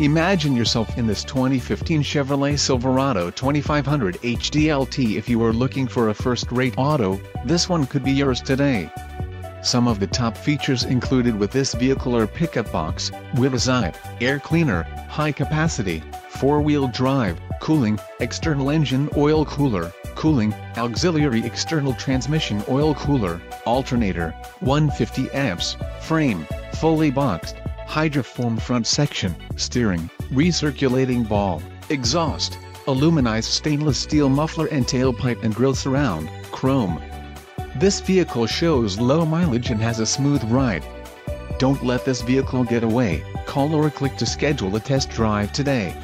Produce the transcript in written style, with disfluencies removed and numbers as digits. Imagine yourself in this 2015 Chevrolet Silverado 2500 HDLT. If you are looking for a first-rate auto, this one could be yours today. Some of the top features included with this vehicle are pickup box, with a zip, air cleaner, high capacity, four-wheel drive, cooling, external engine oil cooler, cooling, auxiliary external transmission oil cooler, alternator, 150 amps, frame, fully boxed, hydroform front section, steering, recirculating ball, exhaust, aluminized stainless steel muffler and tailpipe and grille surround, chrome. This vehicle shows low mileage and has a smooth ride. Don't let this vehicle get away. Call or click to schedule a test drive today.